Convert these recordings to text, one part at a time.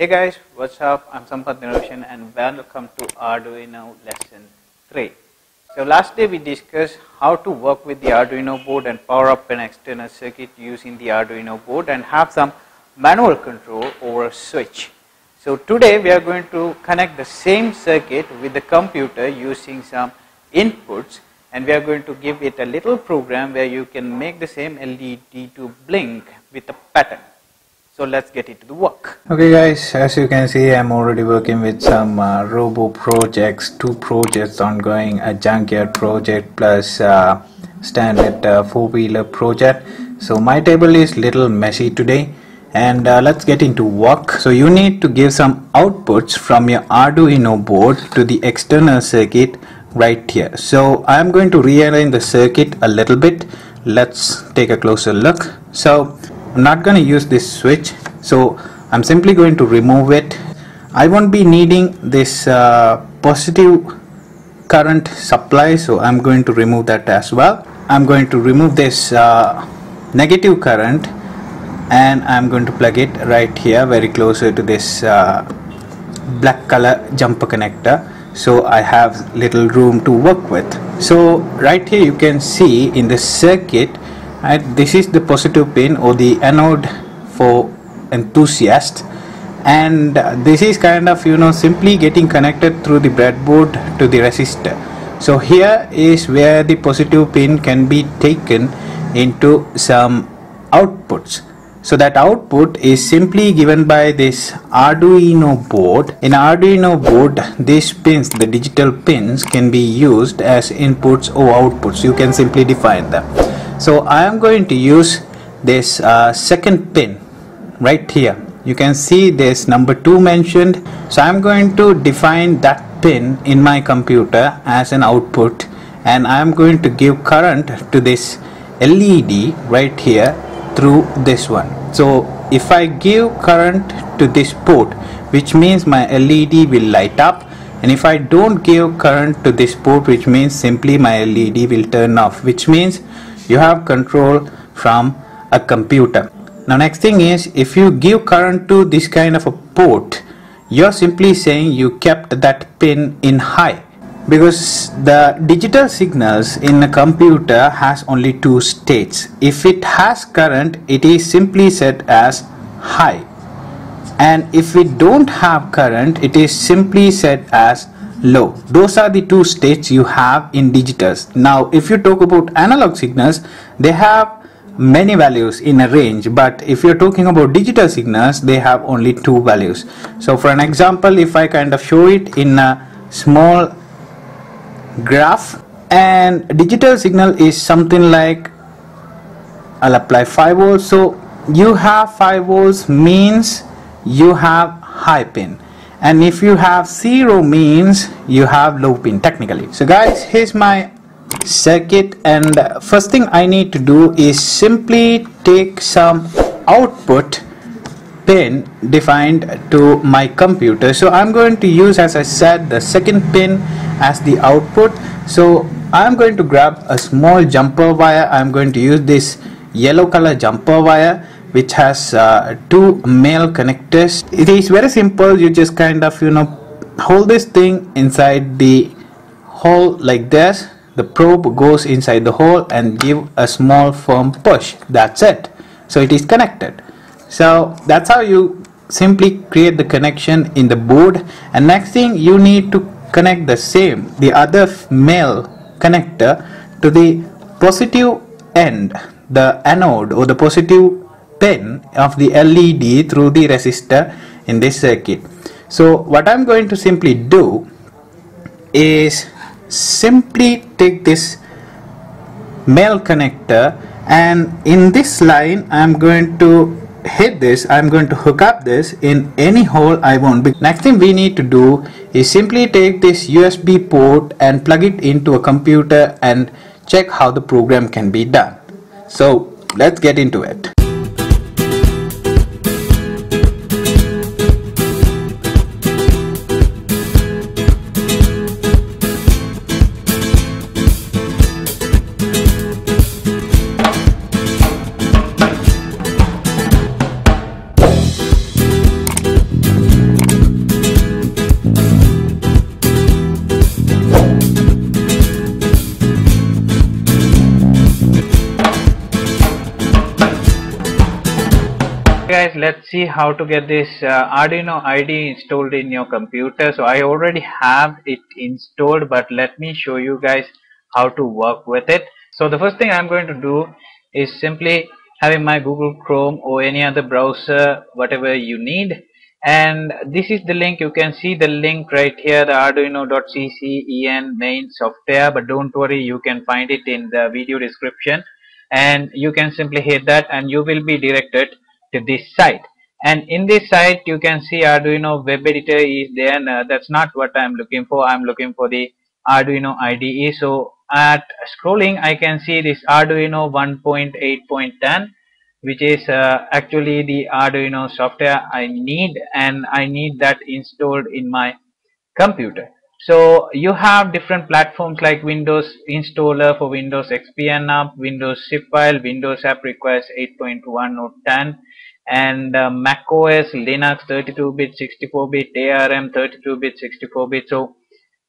Hey guys, what's up? I'm Sampath Niroshan and welcome to Arduino lesson 3. So last day we discussed how to work with the Arduino board and power up an external circuit using the Arduino board and have some manual control over a switch. So today we are going to connect the same circuit with the computer using some inputs, and we are going to give it a little program where you can make the same LED to blink with a pattern. So let's get into the work. Okay guys, as you can see, I'm already working with some robo projects, two projects ongoing, a junkyard project plus standard four-wheeler project. So my table is little messy today, and let's get into work. So you need to give some outputs from your Arduino board to the external circuit right here. So I'm going to rearrange the circuit a little bit. Let's take a closer look. So I'm not going to use this switch, so I'm simply going to remove it. I won't be needing this positive current supply, so I'm going to remove that as well. I'm going to remove this negative current, and I'm going to plug it right here very closer to this black color jumper connector, so I have little room to work with. So right here you can see in the circuit, and this is the positive pin or the anode for enthusiast, and this is kind of, you know, simply getting connected through the breadboard to the resistor. So here is where the positive pin can be taken into some outputs. So that output is simply given by this Arduino board. In Arduino board, these pins, the digital pins, can be used as inputs or outputs. You can simply define them. So I am going to use this second pin right here. You can see this number 2 mentioned. So I am going to define that pin in my computer as an output, and I am going to give current to this LED right here through this one. So if I give current to this port, which means my LED will light up, and if I don't give current to this port, which means simply my LED will turn off, which means you have control from a computer. Now next thing is, if you give current to this kind of a port, you're simply saying you kept that pin in high, because the digital signals in a computer has only 2 states. If it has current, it is simply set as high, and if it don't have current, it is simply set as low. Those are the 2 states you have in digitals. Now if you talk about analog signals, they have many values in a range, but if you're talking about digital signals, they have only 2 values. So for an example, if I kind of show it in a small graph, and digital signal is something like, I'll apply 5 volts. So you have 5 volts means you have high pin, and if you have 0 means you have low pin technically. So guys, here's my circuit, and first thing I need to do is simply take some output pin defined to my computer. So I'm going to use, as I said, the second pin as the output. So I'm going to grab a small jumper wire. I'm going to use this yellow color jumper wire, which has 2 male connectors. It is very simple. You just kind of, you know, hold this thing inside the hole like this. The probe goes inside the hole and give a small firm push. That's it. So it is connected. So that's how you simply create the connection in the board. And next thing, you need to connect the same, the other male connector, to the positive end, the anode or the positive pin of the LED through the resistor in this circuit. So what I'm going to simply do is simply take this male connector, and in this line I'm going to hit this. I'm going to hook up this in any hole I want. Next thing we need to do is simply take this USB port and plug it into a computer and check how the program can be done. So let's get into it. guys, let's see how to get this Arduino IDE installed in your computer. So I already have it installed, but let me show you guys how to work with it. So the first thing I'm going to do is simply having my Google Chrome or any other browser, whatever you need, and this is the link. You can see the link right here, the Arduino.cc en main software, but don't worry, you can find it in the video description, and you can simply hit that and you will be directed to this site. And in this site you can see Arduino web editor is there. No, that's not what I'm looking for. I'm looking for the Arduino IDE. So at scrolling I can see this Arduino 1.8.10, which is actually the Arduino software I need, and I need that installed in my computer. So you have different platforms like Windows installer for Windows XP and up, Windows zip file, Windows app requires 8.1 or 10, and Mac OS, Linux 32-bit, 64-bit, ARM 32-bit, 64-bit. So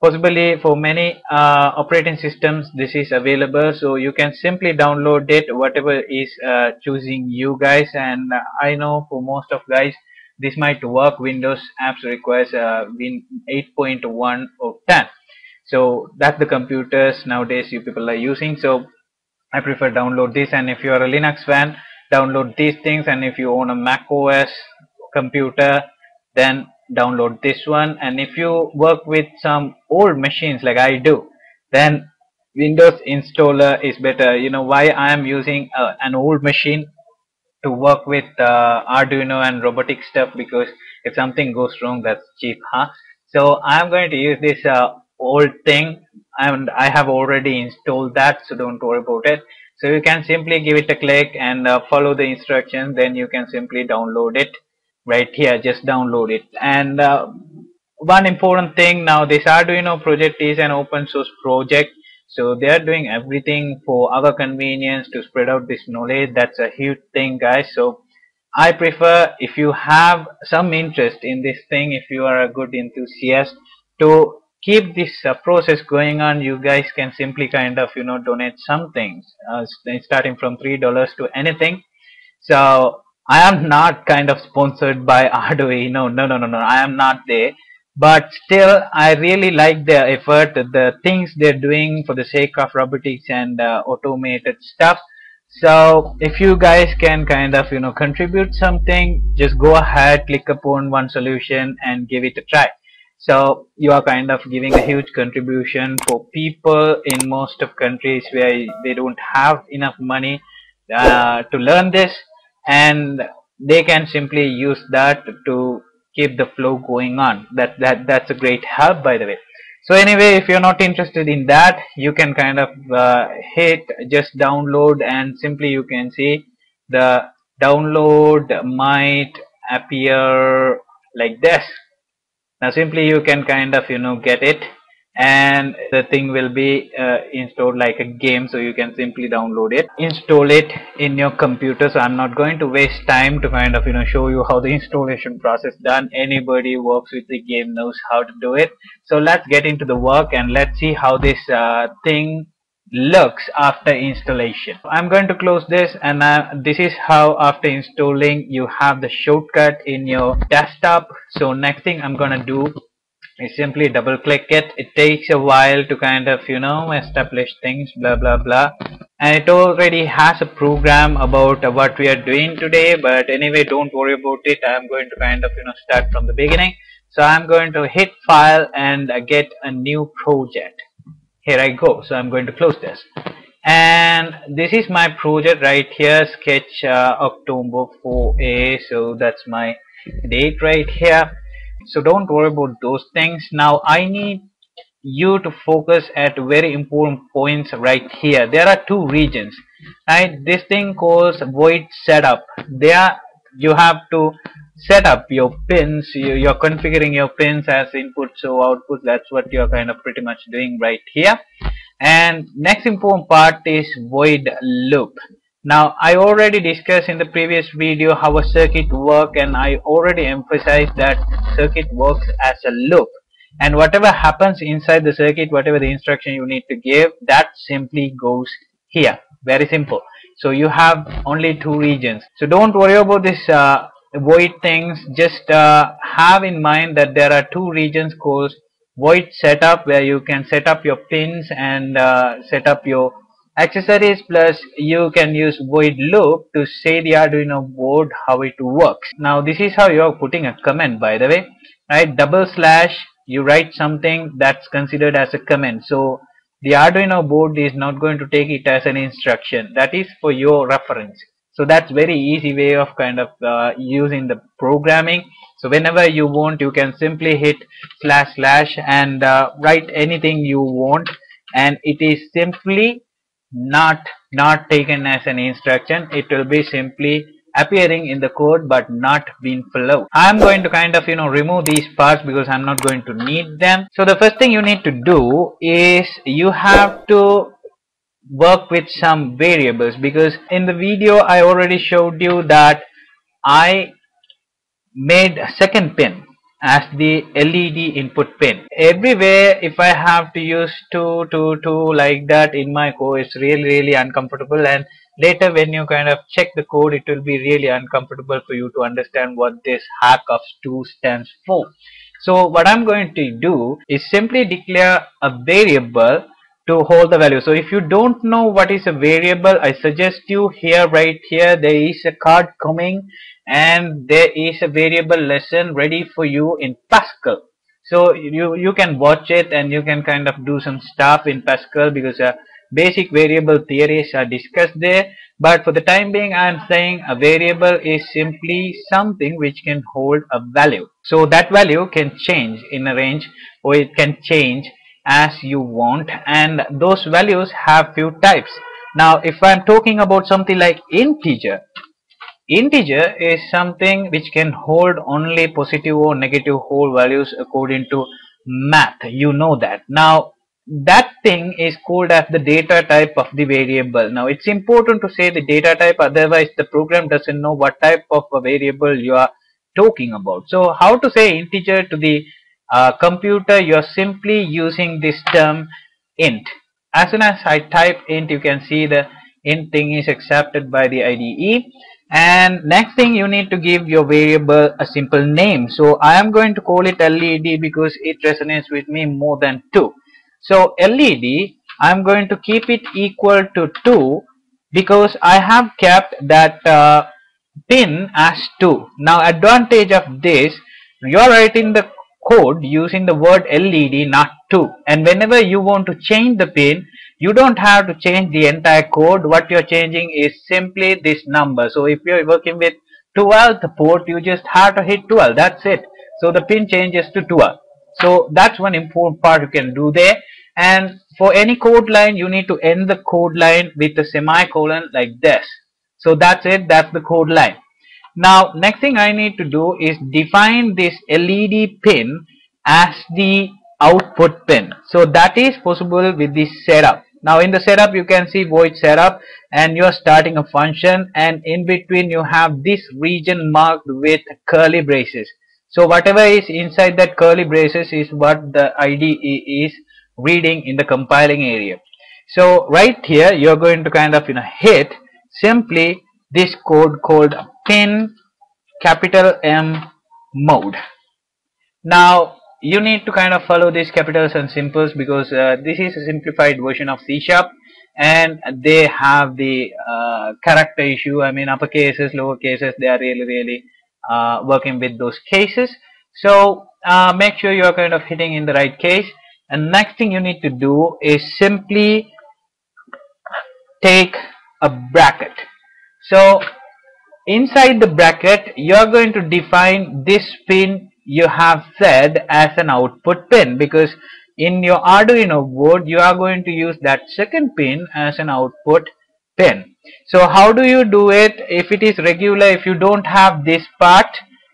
possibly for many operating systems this is available, so you can simply download it, whatever is choosing you guys. And I know for most of guys this might work. Windows apps requires Win 8.1 or 10. So that's the computers nowadays you people are using. So I prefer download this, and if you are a Linux fan, download these things, and if you own a Mac OS computer, then download this one. And if you work with some old machines like I do, then Windows installer is better. You know why I am using an old machine to work with Arduino and robotic stuff? Because if something goes wrong, that's cheap, huh? So I'm going to use this old thing, and I have already installed that, so don't worry about it. So you can simply give it a click and follow the instructions, then you can simply download it right here. Just download it. And one important thing, now this Arduino project is an open source project, so they are doing everything for our convenience to spread out this knowledge. That's a huge thing, guys. So I prefer, if you have some interest in this thing, if you are a good enthusiast, to keep this process going on. You guys can simply kind of, you know, donate some things starting from $3 to anything. So I am not kind of sponsored by Arduino, no, I am not there, but still I really like their effort, the things they're doing for the sake of robotics and automated stuff. So if you guys can kind of, you know, contribute something, just go ahead, click upon one solution and give it a try. So you are kind of giving a huge contribution for people in most of countries where they don't have enough money to learn this, and they can simply use that to keep the flow going on. That's a great help, by the way. So anyway, if you're not interested in that, you can kind of hit just download, and simply you can see the download might appear like this. Now simply you can kind of, you know, get it, and the thing will be installed like a game. So you can simply download it, install it in your computer. So I'm not going to waste time to kind of, you know, show you how the installation process done. Anybody who works with the game knows how to do it. So let's get into the work and let's see how this thing looks after installation. I'm going to close this, and this is how after installing you have the shortcut in your desktop. So next thing I'm gonna do, you simply double click it. It takes a while to kind of, you know, establish things, blah blah blah, and it already has a program about what we are doing today, but anyway don't worry about it. I am going to kind of, you know, start from the beginning. So I am going to hit file and get a new project. Here I go. So I am going to close this, and this is my project right here, sketch October 4A. so that's my date right here. So don't worry about those things. Now I need you to focus at very important points right here. There are two regions, right? This thing calls void setup. There you have to set up your pins. You're configuring your pins as inputs or outputs. That's what you're kind of pretty much doing right here. And next important part is void loop. Now I already discussed in the previous video how a circuit works, and I already emphasized that circuit works as a loop, and whatever happens inside the circuit, whatever the instruction you need to give, that simply goes here. Very simple. So you have only two regions, so don't worry about this void things, just have in mind that there are two regions called void setup, where you can set up your pins and set up your accessories, plus you can use void loop to say the Arduino board how it works. Now this is how you are putting a comment, by the way, right? Double slash, you write something that's considered as a comment. So the Arduino board is not going to take it as an instruction. That is for your reference. So that's very easy way of kind of using the programming. So whenever you want, you can simply hit slash slash and write anything you want, and it is simply not taken as an instruction. It will be simply appearing in the code but not being followed. I'm going to kind of, you know, remove these parts because I'm not going to need them. So the first thing you need to do is you have to work with some variables, because in the video I already showed you that I made a second pin as the LED input pin. Everywhere if I have to use two like that in my code, it's really uncomfortable, and later when you kind of check the code, it will be really uncomfortable for you to understand what this hack of 2 stands for. So what I'm going to do is simply declare a variable to hold the value. So if you don't know what is a variable, I suggest you here, right here, there is a card coming and there is a variable lesson ready for you in Pascal. So you can watch it and you can kind of do some stuff in Pascal, because basic variable theories are discussed there. But for the time being, I am saying a variable is simply something which can hold a value. So that value can change in a range, or it can change as you want, and those values have few types. Now if I'm talking about something like integer, integer is something which can hold only positive or negative whole values according to math, you know that. Now that thing is called as the data type of the variable. Now it's important to say the data type, otherwise the program doesn't know what type of a variable you are talking about. So how to say integer to the computer? You are simply using this term int. As soon as I type int, you can see the int thing is accepted by the IDE. And next thing, you need to give your variable a simple name. So I am going to call it LED because it resonates with me more than 2. So LED, I am going to keep it equal to 2 because I have kept that pin as 2. Now advantage of this, you are writing the code using the word LED, not 2, and whenever you want to change the pin, you don't have to change the entire code. What you're changing is simply this number. So if you're working with 12th port, you just have to hit 12, that's it. So the pin changes to 12. So that's one important part you can do there. And for any code line, you need to end the code line with a semicolon like this. So that's it, that's the code line. Now next thing I need to do is define this LED pin as the output pin. So that is possible with the setup. Now in the setup you can see void setup, and you are starting a function, and in between you have this region marked with curly braces. So whatever is inside that curly braces is what the IDE is reading in the compiling area. So right here you are going to kind of, you know, hit simply this code called pin capital M mode. Now you need to kind of follow these capitals and simples because this is a simplified version of C sharp, and they have the character issue. I mean, upper cases, lower cases, they are really working with those cases. So make sure you are kind of hitting in the right case. And next thing you need to do is simply take a bracket. So inside the bracket, you are going to define this pin you have said as an output pin, because in your Arduino board, you are going to use that second pin as an output pin. So how do you do it? If it is regular, if you don't have this part,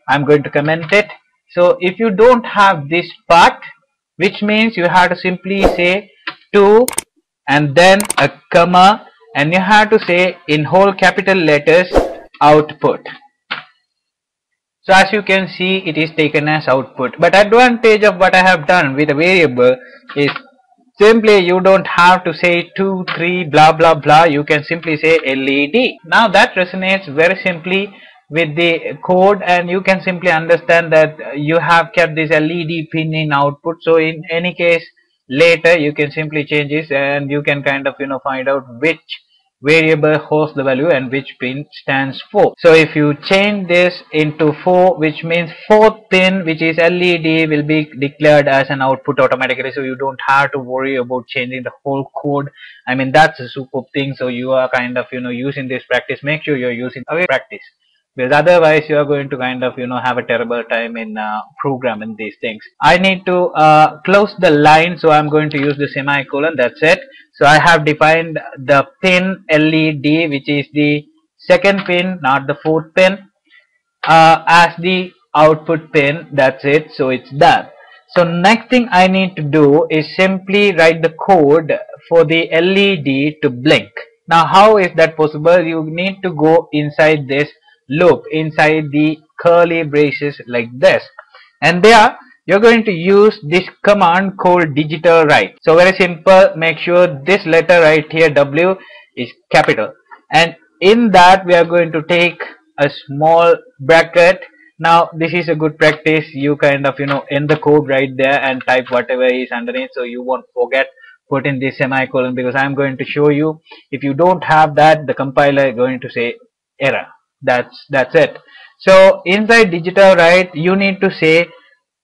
I'm going to comment it. So if you don't have this part, which means you have to simply say 2 and then a comma, and you have to say in whole capital letters output. So as you can see, it is taken as output. But advantage of what I have done with a variable is simply you don't have to say 2, 3 blah blah blah, you can simply say LED. Now that resonates very simply with the code, and you can simply understand that you have kept this LED pin in output. So in any case later you can simply change this, and you can kind of, you know, find out which variable holds the value and which pin stands for. So if you change this into 4, which means fourth pin, which is LED, will be declared as an output automatically. So you don't have to worry about changing the whole code. I mean, that's a super thing. So you are kind of, you know, using this practice. Make sure you're using practice, because otherwise you are going to kind of, you know, have a terrible time in programming these things. I need to close the line, so I'm going to use the semicolon. That's it. So I have defined the pin LED, which is the second pin, not the fourth pin, as the output pin. That's it. So it's done. So next thing I need to do is simply write the code for the LED to blink. Now how is that possible? You need to go inside this loop, inside the curly braces like this, and there you're going to use this command called digital write. So very simple. Make sure this letter right here, W, is capital, and in that we are going to take a small bracket. Now this is a good practice. You kind of, you know, end the code right there and type whatever is underneath, so you won't forget put in this semicolon, because I'm going to show you, if you don't have that, the compiler is going to say error. That's it. So inside digital write, you need to say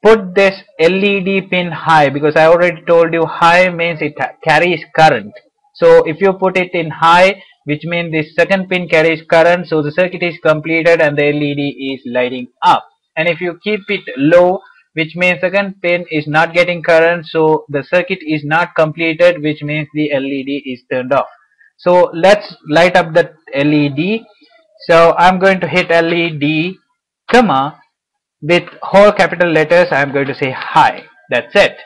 put this LED pin high, because I already told you high means it carries current. So if you put it in high, which means the second pin carries current, so the circuit is completed and the LED is lighting up. And if you keep it low, which means second pin is not getting current, so the circuit is not completed, which means the LED is turned off. So let's light up that LED. So I'm going to hit LED, comma, with whole capital letters I'm going to say hi. That's it.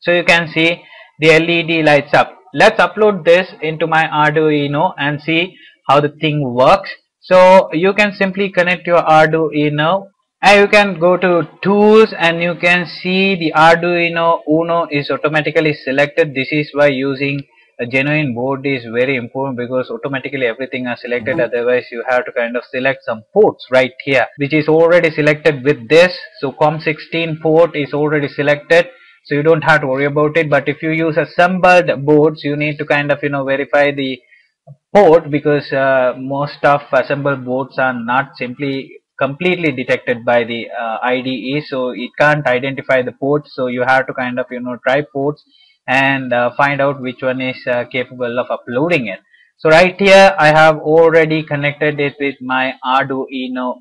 So you can see the LED lights up. Let's upload this into my Arduino and see how the thing works. So you can simply connect your Arduino, and you can go to tools, and you can see the Arduino Uno is automatically selected. This is why using a genuine board is very important, because automatically everything are selected. Otherwise you have to kind of select some ports right here, which is already selected with this. So COM16 port is already selected, so you don't have to worry about it. But if you use assembled boards, you need to kind of, you know, verify the port, because most of assembled boards are not simply completely detected by the IDE, so it can't identify the ports. So you have to kind of, you know, try ports and find out which one is capable of uploading it. So right here I have already connected it with my Arduino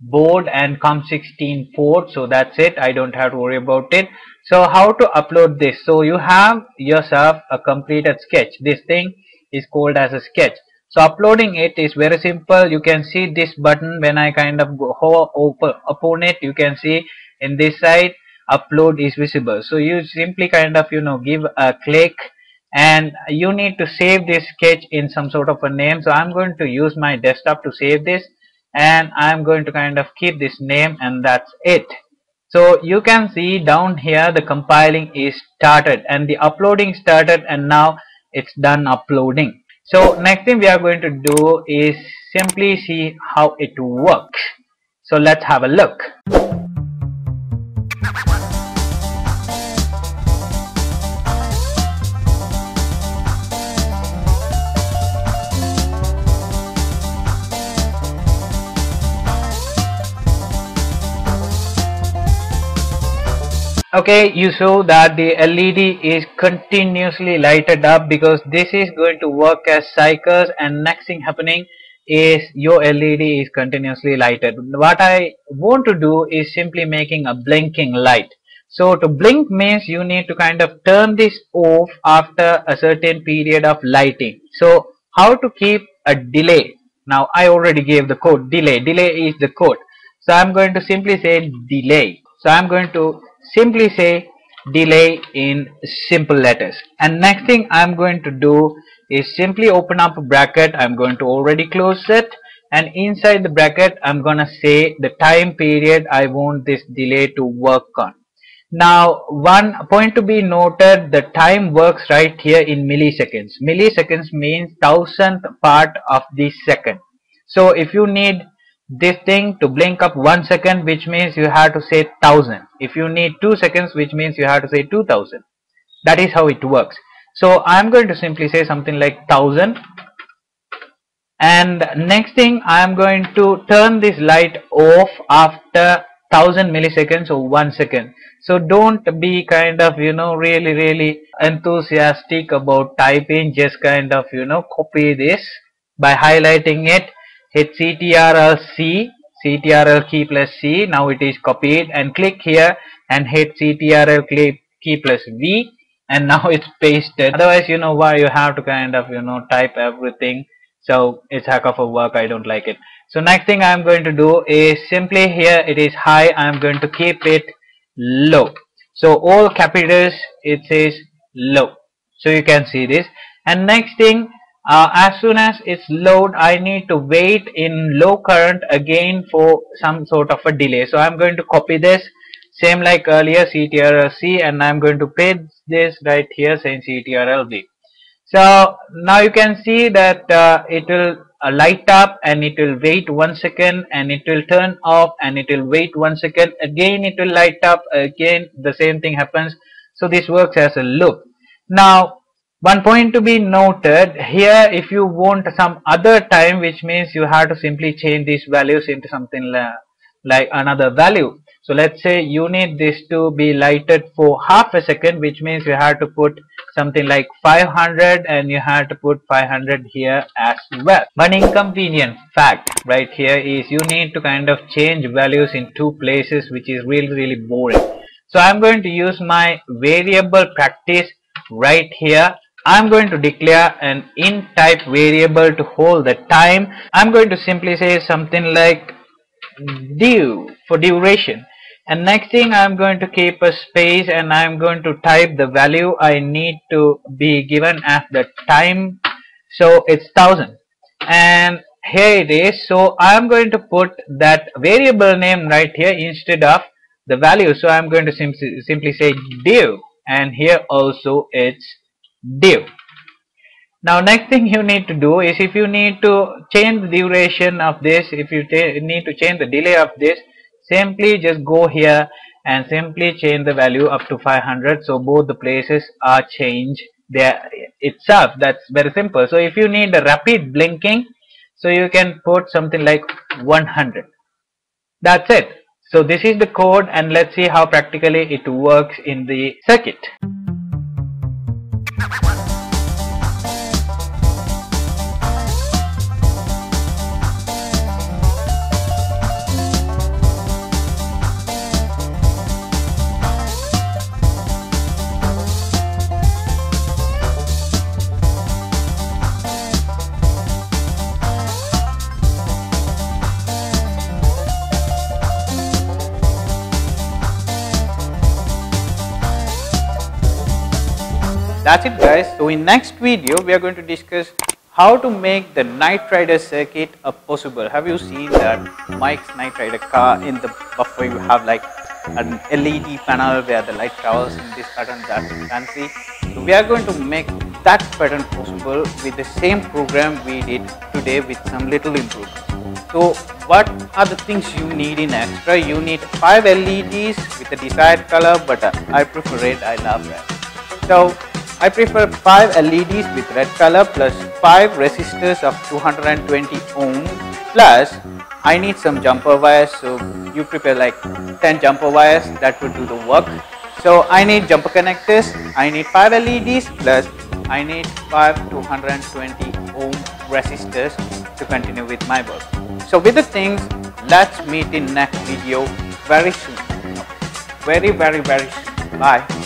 board and COM16 port. So that's it. I don't have to worry about it. So how to upload this? So you have yourself a completed sketch. This thing is called as a sketch. So uploading it is very simple. You can see this button. When I kind of go hover upon it, you can see in this side upload is visible. So you simply kind of, you know, give a click, and you need to save this sketch in some sort of a name. So I'm going to use my desktop to save this, and I'm going to kind of keep this name, and that's it. So you can see down here the compiling is started and the uploading started, and now it's done uploading. So next thing we are going to do is simply see how it works. So let's have a look. Okay, you saw that the LED is continuously lighted up, because this is going to work as cycles, and next thing happening is your LED is continuously lighted. What I want to do is simply making a blinking light. So to blink means you need to kind of turn this off after a certain period of lighting. So how to keep a delay? Now I already gave the code. Delay is the code. So I'm going to simply say delay. So I'm going to simply say delay in simple letters, and next thing I'm going to do is simply open up a bracket. I'm going to already close it, and inside the bracket I'm gonna say the time period I want this delay to work on. Now one point to be noted, the time works right here in milliseconds. Milliseconds means 1000th part of the second. So if you need this thing to blink up 1 second, which means you have to say 1000. If you need 2 seconds, which means you have to say 2000. That is how it works. So I am going to simply say something like 1000, and next thing I am going to turn this light off after 1000 milliseconds or 1 second. So don't be kind of, you know, really enthusiastic about typing. Just kind of, you know, copy this by highlighting it, hit CTRL key plus C. Now it is copied, and click here and hit CTRL key plus V, and now it's pasted. Otherwise, you know why you have to kind of, you know, type everything. So it's heck of a work. I don't like it. So next thing I'm going to do is simply, here it is high, I'm going to keep it low. So all capitals, it says low. So you can see this. And next thing, as soon as it's load, I need to wait in low current again for some sort of a delay. So I'm going to copy this, same like earlier, CTRL C, and I'm going to paste this right here saying CTRL V. So now you can see that it will light up, and it will wait 1 second, and it will turn off, and it will wait 1 second again, it will light up again, the same thing happens. So this works as a loop. Now one point to be noted here, if you want some other time, which means you have to simply change these values into something like another value. So let's say you need this to be lighted for half a second, which means you have to put something like 500, and you have to put 500 here as well. One inconvenient fact right here is you need to kind of change values in two places, which is really boring. So I'm going to use my variable practice right here. I'm going to declare an int type variable to hold the time. I'm going to simply say something like due for duration, and next thing I'm going to keep a space, and I'm going to type the value I need to be given as the time. So it's 1000, and here it is. So I'm going to put that variable name right here instead of the value. So I'm going to simply say due, and here also it's due. Now next thing you need to do is, if you need to change the duration of this, if you need to change the delay of this, simply just go here and simply change the value up to 500. So both the places are changed there itself. That's very simple. So if you need a rapid blinking, so you can put something like 100. That's it. So this is the code, and let's see how practically it works in the circuit. That's it, guys. So in next video we are going to discuss how to make the Knight Rider circuit possible. Have you seen that Mike's Knight Rider car? In the buffer you have like an LED panel where the light travels in this pattern that you can see. So we are going to make that pattern possible with the same program we did today with some little improvement. So what are the things you need in extra? You need 5 LEDs with the desired color, but I prefer red. I love red. So I prefer 5 LEDs with red color plus 5 resistors of 220 ohm, plus I need some jumper wires. So you prepare like 10 jumper wires, that would do the work. So I need jumper connectors, I need 5 LEDs plus I need 5 220 ohm resistors to continue with my work. So with the things, let's meet in next video very soon. Very soon. Bye.